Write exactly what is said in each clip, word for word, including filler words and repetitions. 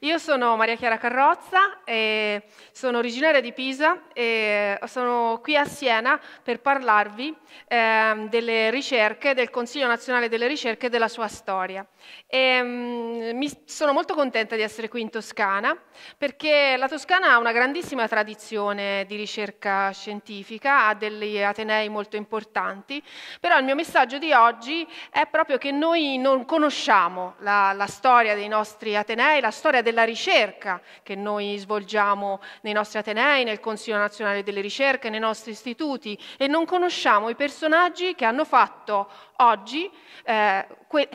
Io sono Maria Chiara Carrozza, e sono originaria di Pisa e sono qui a Siena per parlarvi eh, delle ricerche del Consiglio Nazionale delle Ricerche e della sua storia. E, mh, mi sono molto contenta di essere qui in Toscana perché la Toscana ha una grandissima tradizione di ricerca scientifica, ha degli atenei molto importanti, però il mio messaggio di oggi è proprio che noi non conosciamo la, la storia dei nostri atenei, la storia della ricerca che noi svolgiamo nei nostri atenei, nel Consiglio Nazionale delle Ricerche, nei nostri istituti, e non conosciamo i personaggi che hanno fatto oggi, eh,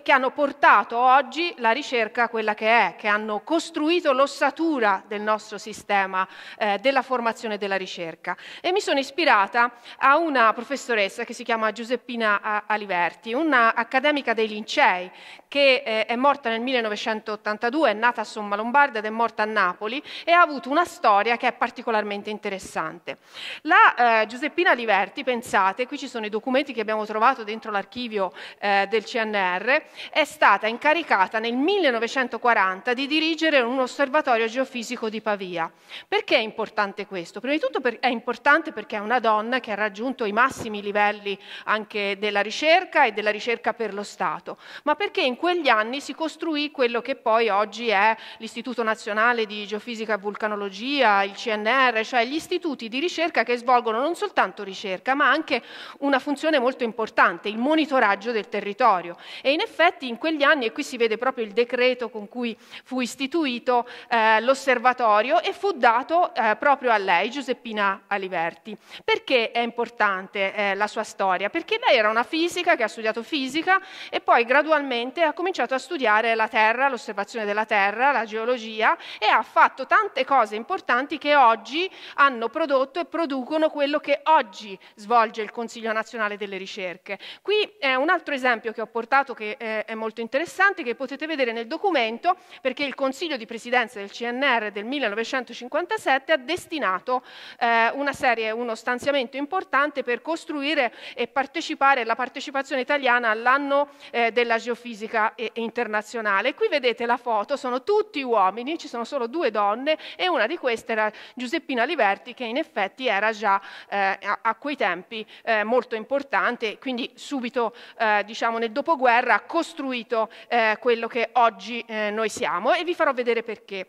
che hanno portato oggi la ricerca a quella che è, che hanno costruito l'ossatura del nostro sistema eh, della formazione e della ricerca. E mi sono ispirata a una professoressa che si chiama Giuseppina Aliverti, una accademica dei Lincei, che eh, è morta nel millenovecentottantadue, è nata a Somma Lombarda ed è morta a Napoli, e ha avuto una storia che è particolarmente interessante. La eh, Giuseppina Aliverti, pensate, qui ci sono i documenti che abbiamo trovato dentro l'archivio Eh, del C N R, è stata incaricata nel millenovecentoquaranta di dirigere un osservatorio geofisico di Pavia. Perché è importante questo? Prima di tutto per, è importante perché è una donna che ha raggiunto i massimi livelli anche della ricerca e della ricerca per lo Stato, ma perché in quegli anni si costruì quello che poi oggi è l'Istituto Nazionale di Geofisica e Vulcanologia, il C N R, cioè gli istituti di ricerca che svolgono non soltanto ricerca, ma anche una funzione molto importante, il monitoraggio del territorio. E in effetti in quegli anni, e qui si vede proprio il decreto con cui fu istituito eh, l'osservatorio, e fu dato eh, proprio a lei, Giuseppina Aliverti. Perché è importante eh, la sua storia? Perché lei era una fisica che ha studiato fisica e poi gradualmente ha cominciato a studiare la Terra, l'osservazione della Terra, la geologia, e ha fatto tante cose importanti che oggi hanno prodotto e producono quello che oggi svolge il Consiglio Nazionale delle Ricerche. Qui è un altro esempio che ho portato, che è molto interessante, che potete vedere nel documento, perché il Consiglio di Presidenza del C N R del millenovecentocinquantasette ha destinato eh, una serie, uno stanziamento importante per costruire e partecipare la partecipazione italiana all'anno eh, della geofisica e, e internazionale. Qui vedete la foto, sono tutti uomini, ci sono solo due donne, e una di queste era Giuseppina Aliverti, che in effetti era già eh, a, a quei tempi eh, molto importante, quindi subito Eh, diciamo nel dopoguerra ha costruito eh, quello che oggi eh, noi siamo, e vi farò vedere perché.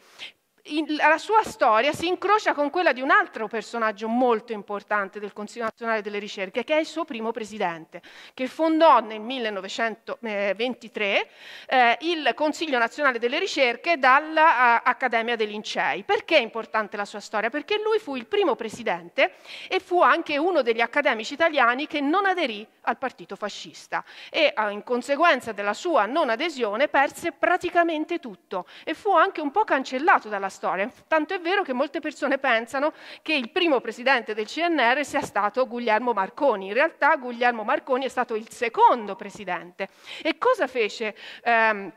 In, la sua storia si incrocia con quella di un altro personaggio molto importante del Consiglio Nazionale delle Ricerche, che è il suo primo presidente, che fondò nel millenovecentoventitré eh, il Consiglio Nazionale delle Ricerche dall'Accademia dei Lincei. Perché è importante la sua storia? Perché lui fu il primo presidente e fu anche uno degli accademici italiani che non aderì al partito fascista, e in conseguenza della sua non adesione perse praticamente tutto e fu anche un po' cancellato dalla storia, tanto è vero che molte persone pensano che il primo presidente del C N R sia stato Guglielmo Marconi. In realtà Guglielmo Marconi è stato il secondo presidente. E cosa fece ehm,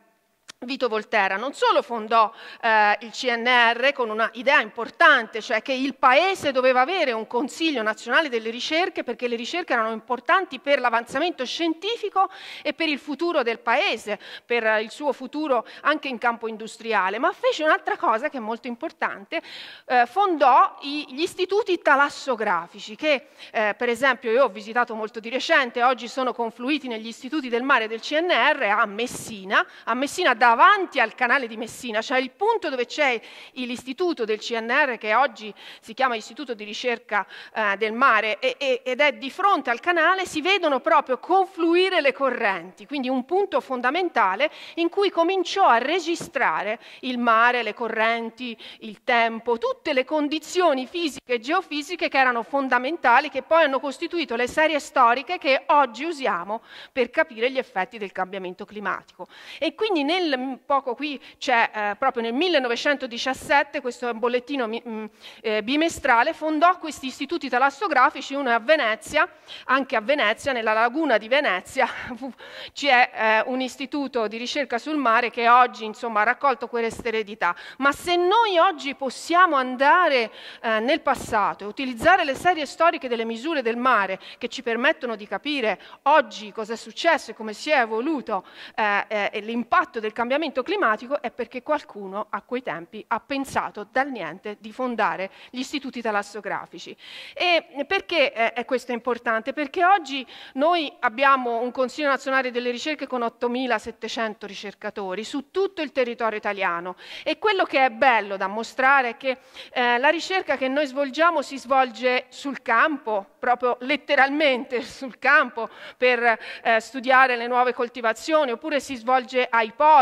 Vito Volterra? Non solo fondò eh, il C N R con una idea importante, cioè che il Paese doveva avere un Consiglio Nazionale delle Ricerche, perché le ricerche erano importanti per l'avanzamento scientifico e per il futuro del Paese, per il suo futuro anche in campo industriale, ma fece un'altra cosa che è molto importante, eh, fondò i, gli istituti talassografici, che eh, per esempio io ho visitato molto di recente, oggi sono confluiti negli istituti del mare del C N R a Messina, a Messina da davanti al canale di Messina, cioè il punto dove c'è l'istituto del C N R, che oggi si chiama Istituto di Ricerca eh, del Mare, e, e, ed è di fronte al canale, si vedono proprio confluire le correnti, quindi un punto fondamentale in cui cominciò a registrare il mare, le correnti, il tempo, tutte le condizioni fisiche e geofisiche che erano fondamentali, che poi hanno costituito le serie storiche che oggi usiamo per capire gli effetti del cambiamento climatico. E quindi nel poco qui c'è eh, proprio nel millenovecentodiciassette, questo è un bollettino mh, eh, bimestrale, fondò questi istituti talassografici, uno è a Venezia, anche a Venezia, nella laguna di Venezia c'è eh, un istituto di ricerca sul mare che oggi insomma ha raccolto questa eredità. Ma se noi oggi possiamo andare eh, nel passato e utilizzare le serie storiche delle misure del mare che ci permettono di capire oggi cosa è successo e come si è evoluto eh, eh, l'impatto del del cambiamento climatico è perché qualcuno a quei tempi ha pensato dal niente di fondare gli istituti talassografici. E perché è questo importante? Perché oggi noi abbiamo un Consiglio Nazionale delle Ricerche con ottomilasettecento ricercatori su tutto il territorio italiano, e quello che è bello da mostrare è che eh, la ricerca che noi svolgiamo si svolge sul campo, proprio letteralmente sul campo, per eh, studiare le nuove coltivazioni, oppure si svolge ai poli.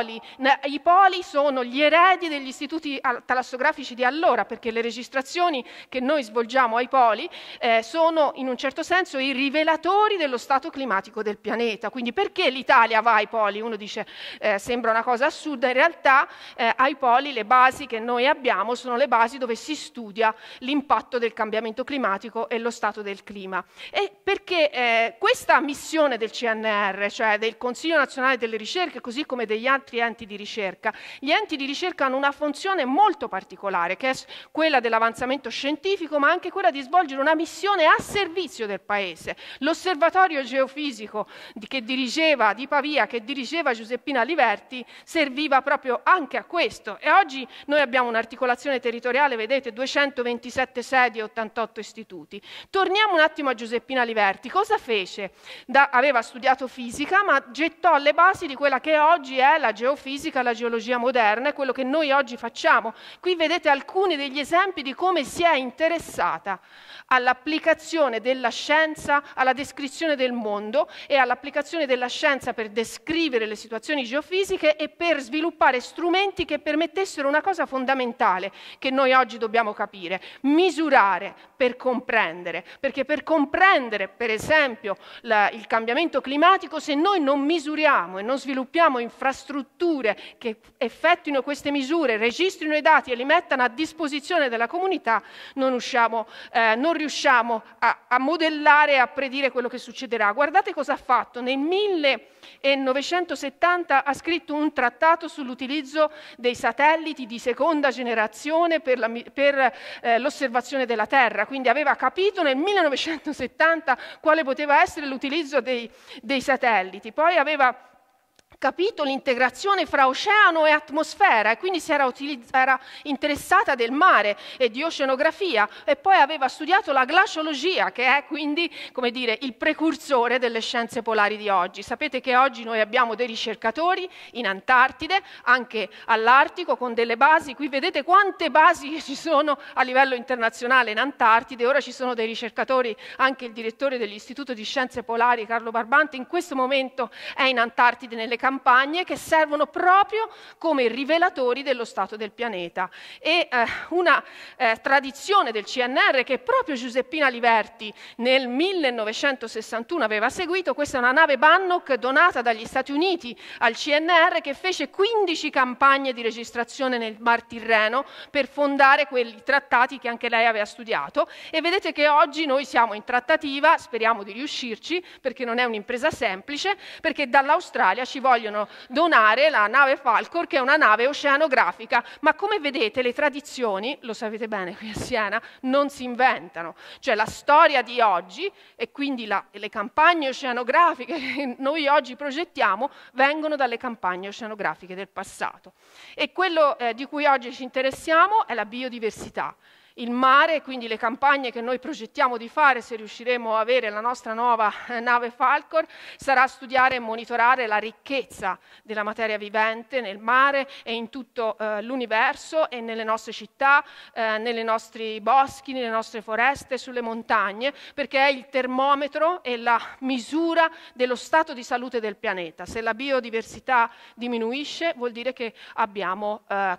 I poli sono gli eredi degli istituti talassografici di allora, perché le registrazioni che noi svolgiamo ai poli eh, sono in un certo senso i rivelatori dello stato climatico del pianeta. Quindi perché l'Italia va ai poli? Uno dice eh, sembra una cosa assurda, in realtà eh, ai poli le basi che noi abbiamo sono le basi dove si studia l'impatto del cambiamento climatico e lo stato del clima. E perché eh, questa missione del C N R, cioè del Consiglio Nazionale delle Ricerche, così come degli altri enti di ricerca, gli enti di ricerca hanno una funzione molto particolare, che è quella dell'avanzamento scientifico, ma anche quella di svolgere una missione a servizio del Paese. L'osservatorio geofisico che dirigeva di Pavia, che dirigeva Giuseppina Aliverti, serviva proprio anche a questo. E oggi noi abbiamo un'articolazione territoriale, vedete, duecentoventisette sedi e ottantotto istituti. Torniamo un attimo a Giuseppina Aliverti. Cosa fece? Da, aveva studiato fisica, ma gettò le basi di quella che oggi è la geofisica, la geologia moderna, e quello che noi oggi facciamo. Qui vedete alcuni degli esempi di come si è interessata all'applicazione della scienza, alla descrizione del mondo e all'applicazione della scienza per descrivere le situazioni geofisiche e per sviluppare strumenti che permettessero una cosa fondamentale che noi oggi dobbiamo capire: misurare per comprendere. Perché per comprendere, per esempio, la, il cambiamento climatico, se noi non misuriamo e non sviluppiamo infrastrutture che effettuino queste misure, registrino i dati e li mettano a disposizione della comunità, non usciamo, eh, non riusciamo a, a modellare e a predire quello che succederà. Guardate cosa ha fatto. Nel millenovecentosettanta ha scritto un trattato sull'utilizzo dei satelliti di seconda generazione per la, per eh, l'osservazione della Terra. Quindi aveva capito nel millenovecentosettanta quale poteva essere l'utilizzo dei, dei satelliti. Poi aveva capito l'integrazione fra oceano e atmosfera, e quindi si era, era interessata del mare e di oceanografia, e poi aveva studiato la glaciologia, che è quindi, come dire, il precursore delle scienze polari di oggi. Sapete che oggi noi abbiamo dei ricercatori in Antartide, anche all'Artico, con delle basi. Qui vedete quante basi ci sono a livello internazionale in Antartide. Ora ci sono dei ricercatori, anche il direttore dell'Istituto di Scienze Polari, Carlo Barbante, in questo momento è in Antartide, nelle campagne che servono proprio come rivelatori dello stato del pianeta. E eh, una eh, tradizione del C N R che proprio Giuseppina Aliverti nel millenovecentosessantuno aveva seguito. Questa è una nave Bannock donata dagli Stati Uniti al C N R, che fece quindici campagne di registrazione nel Mar Tirreno per fondare quei trattati che anche lei aveva studiato. E vedete che oggi noi siamo in trattativa, speriamo di riuscirci, perché non è un'impresa semplice, perché dall'Australia ci vogliono vogliono donare la nave Falkor, che è una nave oceanografica. Ma come vedete, le tradizioni, lo sapete bene qui a Siena, non si inventano. Cioè la storia di oggi, e quindi la, le campagne oceanografiche che noi oggi progettiamo, vengono dalle campagne oceanografiche del passato. E quello eh, di cui oggi ci interessiamo è la biodiversità. Il mare, quindi le campagne che noi progettiamo di fare, se riusciremo a avere la nostra nuova nave Falkor, sarà studiare e monitorare la ricchezza della materia vivente nel mare e in tutto eh, l'universo, e nelle nostre città, eh, nei nostri boschi, nelle nostre foreste, sulle montagne, perché è il termometro e la misura dello stato di salute del pianeta. Se la biodiversità diminuisce, vuol dire che abbiamo eh,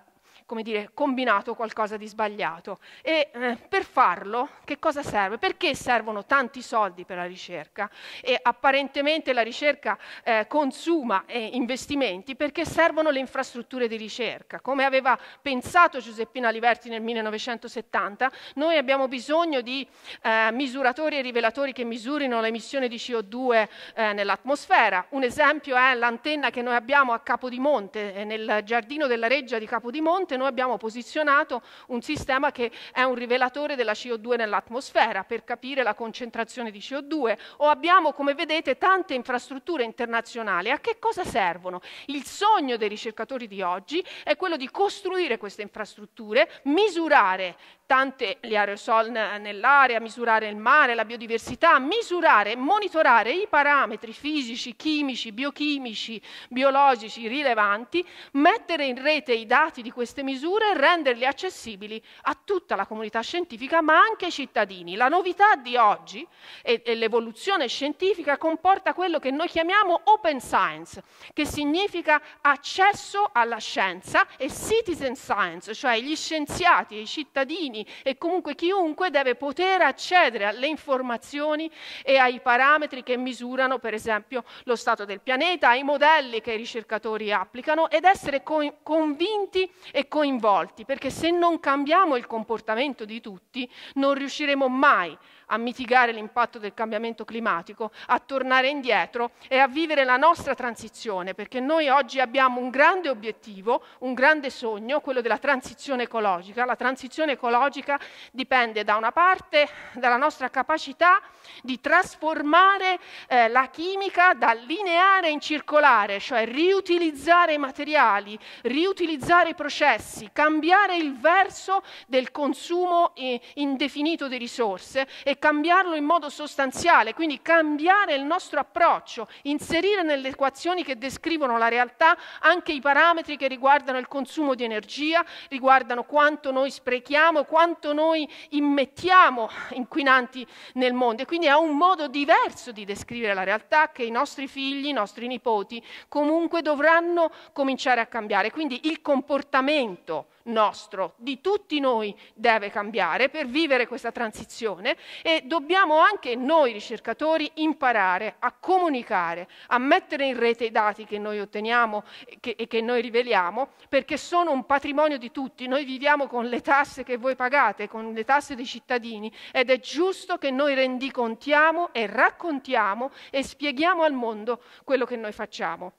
come dire, combinato qualcosa di sbagliato. E eh, per farlo, che cosa serve? Perché servono tanti soldi per la ricerca? E apparentemente la ricerca eh, consuma eh, investimenti, perché servono le infrastrutture di ricerca. Come aveva pensato Giuseppina Aliverti nel millenovecentosettanta, noi abbiamo bisogno di eh, misuratori e rivelatori che misurino l'emissione di C O due eh, nell'atmosfera. Un esempio è l'antenna che noi abbiamo a Capodimonte, nel giardino della Reggia di Capodimonte, Capodimonte noi abbiamo posizionato un sistema che è un rivelatore della C O due nell'atmosfera per capire la concentrazione di C O due, o abbiamo, come vedete, tante infrastrutture internazionali. A che cosa servono? Il sogno dei ricercatori di oggi è quello di costruire queste infrastrutture, misurare tante gli aerosol nell'area, misurare il mare, la biodiversità, misurare e monitorare i parametri fisici, chimici, biochimici, biologici rilevanti, mettere in rete i dati di queste misure e renderli accessibili a tutta la comunità scientifica, ma anche ai cittadini. La novità di oggi e, e l'evoluzione scientifica comporta quello che noi chiamiamo open science, che significa accesso alla scienza, e citizen science, cioè gli scienziati e i cittadini e comunque chiunque deve poter accedere alle informazioni e ai parametri che misurano, per esempio, lo stato del pianeta, ai modelli che i ricercatori applicano, ed essere co- convinti e coinvolti, perché se non cambiamo il comportamento di tutti non riusciremo mai a mitigare l'impatto del cambiamento climatico, a tornare indietro e a vivere la nostra transizione, perché noi oggi abbiamo un grande obiettivo, un grande sogno, quello della transizione ecologica. La transizione ecologica dipende da una parte dalla nostra capacità di trasformare eh, la chimica da lineare in circolare, cioè riutilizzare i materiali, riutilizzare i processi, cambiare il verso del consumo eh, indefinito di risorse e cambiarlo in modo sostanziale, quindi cambiare il nostro approccio, inserire nelle equazioni che descrivono la realtà anche i parametri che riguardano il consumo di energia, riguardano quanto noi sprechiamo, quanto noi immettiamo inquinanti nel mondo, e quindi è un modo diverso di descrivere la realtà che i nostri figli, i nostri nipoti comunque dovranno cominciare a cambiare. Quindi il comportamento nostro, di tutti noi, deve cambiare per vivere questa transizione, e dobbiamo anche noi ricercatori imparare a comunicare, a mettere in rete i dati che noi otteniamo che, e che noi riveliamo, perché sono un patrimonio di tutti. Noi viviamo con le tasse che voi pagate, con le tasse dei cittadini, ed è giusto che noi rendicontiamo e raccontiamo e spieghiamo al mondo quello che noi facciamo.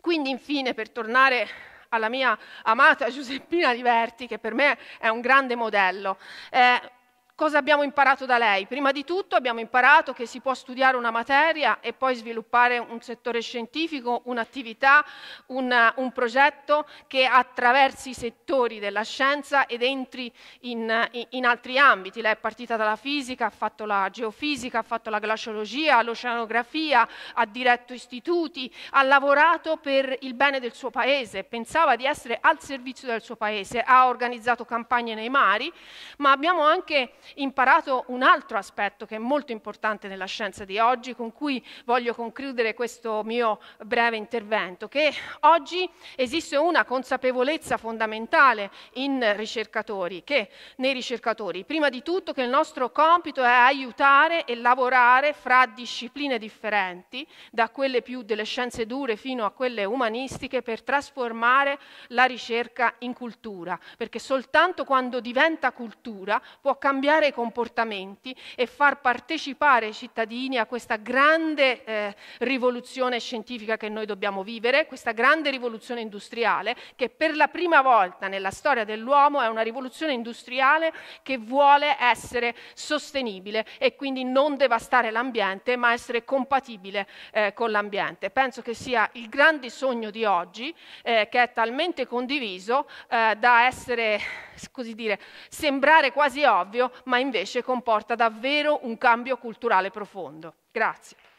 Quindi, infine, per tornare alla mia amata Giuseppina Aliverti, che per me è un grande modello. Eh, cosa abbiamo imparato da lei? Prima di tutto abbiamo imparato che si può studiare una materia e poi sviluppare un settore scientifico, un'attività, un, un progetto che attraversi i settori della scienza ed entri in, in, in altri ambiti. Lei è partita dalla fisica, ha fatto la geofisica, ha fatto la glaciologia, l'oceanografia, ha diretto istituti, ha lavorato per il bene del suo paese, pensava di essere al servizio del suo paese, ha organizzato campagne nei mari, ma abbiamo anche imparato un altro aspetto che è molto importante nella scienza di oggi, con cui voglio concludere questo mio breve intervento, che oggi esiste una consapevolezza fondamentale in ricercatori, che nei ricercatori, prima di tutto, che il nostro compito è aiutare e lavorare fra discipline differenti, da quelle più delle scienze dure fino a quelle umanistiche, per trasformare la ricerca in cultura, perché soltanto quando diventa cultura può cambiare i comportamenti e far partecipare i cittadini a questa grande eh, rivoluzione scientifica che noi dobbiamo vivere, questa grande rivoluzione industriale, che per la prima volta nella storia dell'uomo è una rivoluzione industriale che vuole essere sostenibile e quindi non devastare l'ambiente, ma essere compatibile eh, con l'ambiente. Penso che sia il grande sogno di oggi, eh, che è talmente condiviso eh, da essere, così dire, sembrare quasi ovvio, ma invece comporta davvero un cambio culturale profondo. Grazie.